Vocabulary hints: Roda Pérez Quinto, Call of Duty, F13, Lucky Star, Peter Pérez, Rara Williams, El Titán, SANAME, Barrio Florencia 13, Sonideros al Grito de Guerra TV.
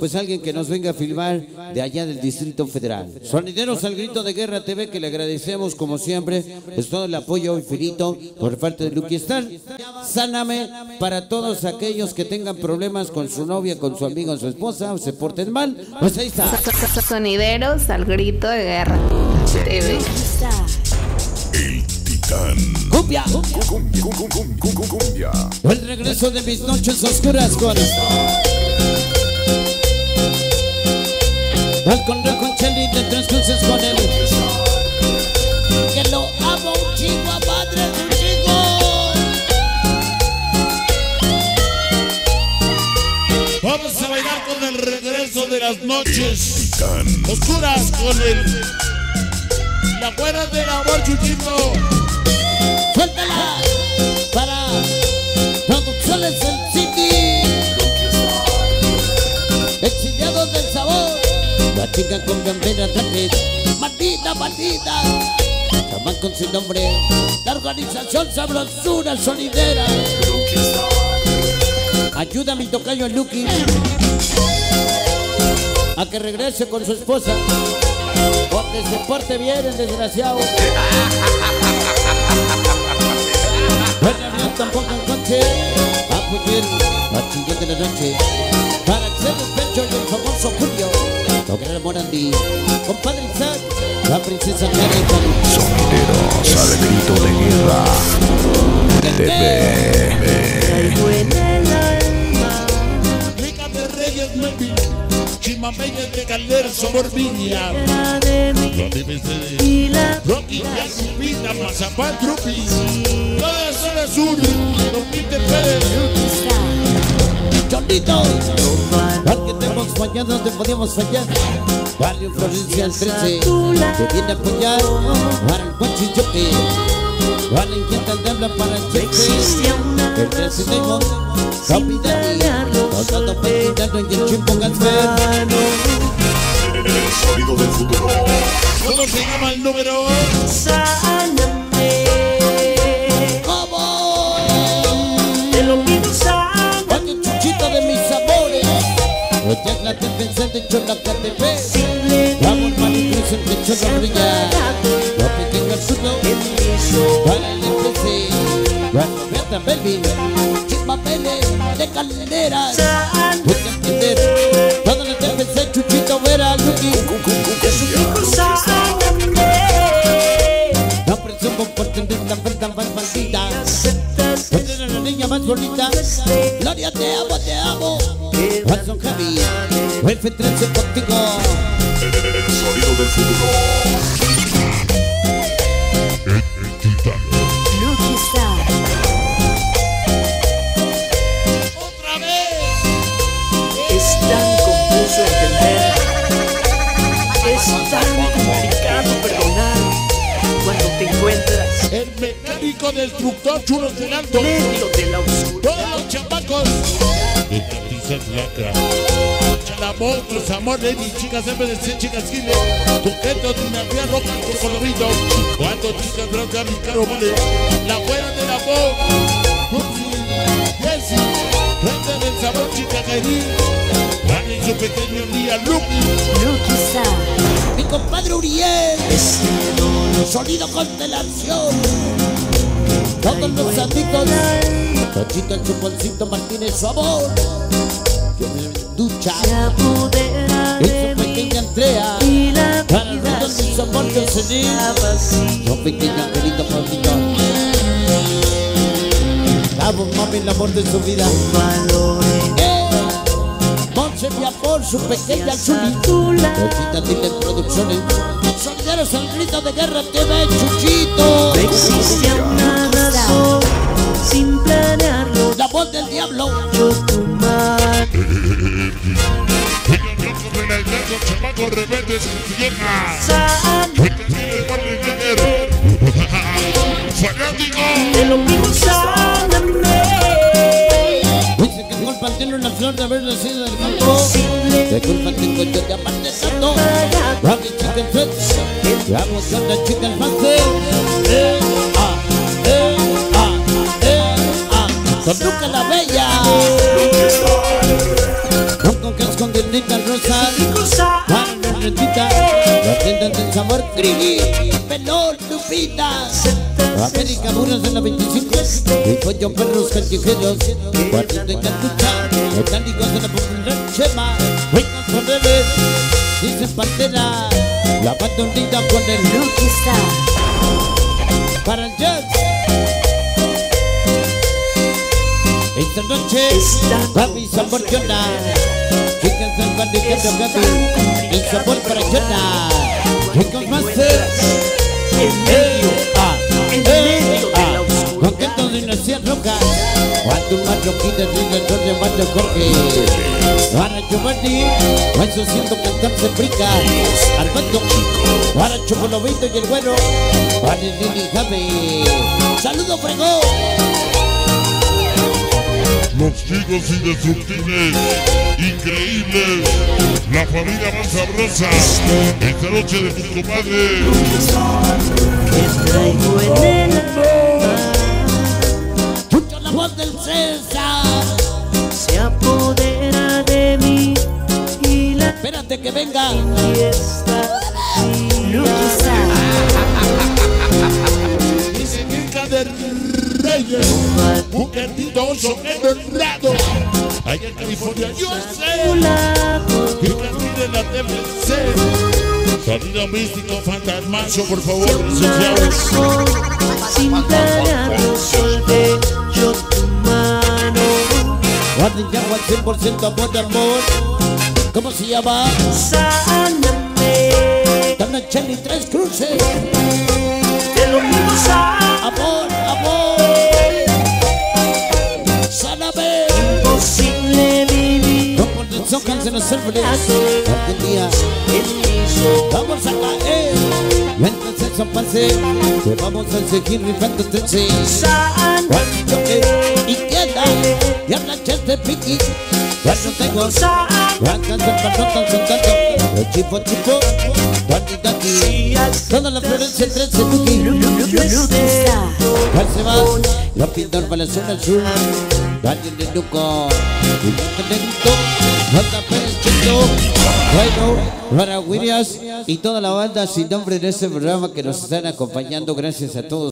Pues alguien que nos venga a filmar de allá del Distrito Federal. Sonideros al Grito de Guerra TV, que le agradecemos como siempre pues todo el apoyo infinito por parte de Lucky Star. Sáname para todos aquellos que tengan problemas con su novia, con su amigo, su esposa, o se porten mal, pues ahí está. Sonideros al Grito de Guerra TV. El Titán. Cumbia. Cumbia. El regreso de mis noches oscuras con... Al conreo con Chely de tres cruces con él. Que lo amo un chico, a madre de un chico. Vamos a bailar con el regreso de las noches oscuras con él. La buena del amor, Chuchito. Suéltala para Producciones del City. Exiliados del sabor. La chica con campera traje, maldita, chamán con su nombre, la organización sabrosura sonidera. Ayuda a mi tocayo Lucky a que regrese con su esposa, porque se porte bien el desgraciado. No tampoco en coche, a fugir a chingar de la noche, para hacer el pecho y el famoso Julio. Tocar el Morandí, compadre Isaac, la princesa Karen con... Sonideros al Grito de Guerra TV. Rica de Reyes, Mepi, Chimameyes de Calder, Sobor Viña, Rocky, Yacubita, Mazapán, Trupi, toda la zona sur, Don Peter Pérez, Chonditos, porque te hemos fallado, te podíamos fallar. Barrio Florencia 13 te viene a apoyar. Para el buen chichote, para la inquieta de habla, para el cheque. El 13 de Monte, Capitán, todo pintado en el chimpo galvano. El sonido del futuro. ¿Cómo se llama el número? Sáname. ¿Cómo? Te lo pido, sáname. Oye, chuchito de mis sabores. Oye, la defensa de Cholaca TV. Vamos, manifiesto en pecho de brillar. Lo pequeño al suelo. Para el MPC. Cuando me atan Belvin. Chismapeles de calderas. Voy a entender. Toda la defensa de Chuchito Vera Lucky. No presumo por tener una oferta más maldita. Eres la niña más bonita. Gloria, te amo, te amo. Watson Javi, el F13 contigo. El sonido del futuro. El Titán. Lucky Star. Otra vez. Es tan confuso entender. Es tan complicado perdonar cuando te encuentras. El mecánico destructor chulos del alto. Medio de la oscuridad. Todos los chamacos. Chalabón, los amores, mis chicas MPC, chicas giles, coquetos, dinamía, ropa, por colorido. Cuando chicas blancas, mi caro mole, la buena del amor, Jessy, frente del sabor, chica Jairi, van en su pequeño día, Lucky, mi compadre Uriel, sonido constelación. Todos los amigos, Tochito, el Chuponcito, Martínez, su amor. Yo me ducha, esa pequeña Andrea, para el mundo sin amor, yo cené. Yo pequeña Angelito, Paulito. Vamos, mami, el amor de su vida. Monche, mi amor, su pequeña Zuli. Tochita, dile Producciones. Sonideros al Grito de Guerra TV, Chuchito. Sin planearlo, la voz del diablo. Yo tu madre. Te lo pido, sáname. Dice que culpa tiene una flor de haber nacido del campo. Que culpa tengo yo de amarte tanto. A mi chica en flex. Vamos a la chica en flex. Con Luca la Bella, con bendita rosa, cuando retita, la tienda del sabor grilí, pelón, tufitas, América Muros en la 25, y pollo perros callejeros, cuartos de cartucha, botánicos en la popular chema, vengas con bebés, dices pantera, la bandolita con el Lucky Star, para el jazz. Esta noche, papi, sabor Yona, chicas del barricado, papi, el sabor para Yona, chicos más en medio de la oscuridad, coquetos de nación roca, cuando un marroquita tiene el torre más de Jorge, para Giovanni, hueso 114 bricas, Armando, para Chocolovito y el bueno, para el Lili Javi, saludo fregón. Los chicos indestructibles, increíbles, la familia más sabrosa. Esta noche de tus compadres. Que traigo en el alma. Escucha la voz del César. Se apodera de mí y la. Espérate que venga. Y se quita de. Un candidoso en el lado, allá en California, yo sé. Que cantine la MPC. Sonido místico, fantasmazo, por favor, asociados. Sin ganar solté yo tu mano. Cuando llamo al 100% amor de amor. ¿Cómo se llama? Sáname. Dame Chely tres cruces. Te lo digo, sáname. Amor, amor. Tócanse los árboles, porque día vamos a caer. Mientras el sol pase, te vamos a seguir rifando tense. Cuando yo que izquierda, y habla chete piqui. Cuando tengo, cuando se panotan son tanto. El chipo chipo, cuando está aquí. Toda la Florencia 13 piqui. ¿Cuál se va? Los pintor para la zona sur. Daniel Nenuco, Roda Pérez Quinto, bueno, Rara Williams y toda la banda sin nombre en este programa que nos están acompañando. Gracias a todos.